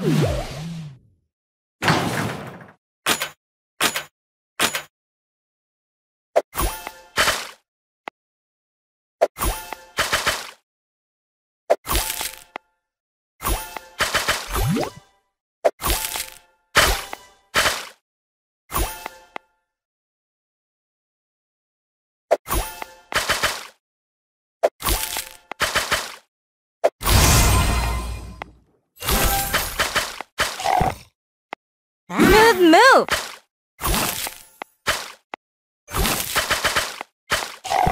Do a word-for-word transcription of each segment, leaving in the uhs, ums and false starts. Move!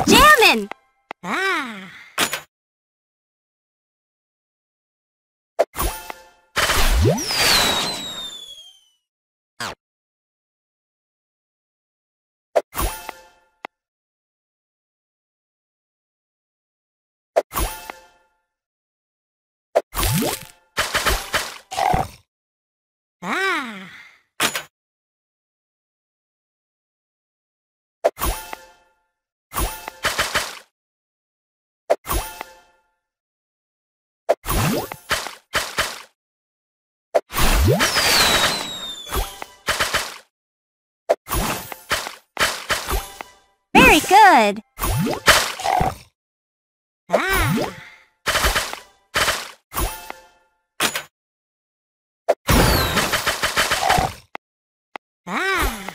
Jammin'! Ah! Ah! Very good. Ah. Ah. Ah.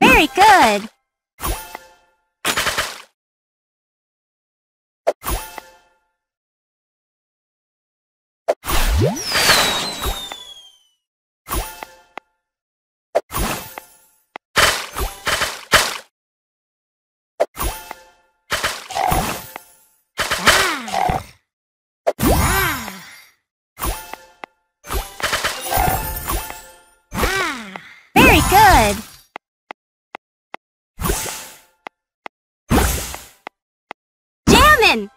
Very good. Good. Jammin'!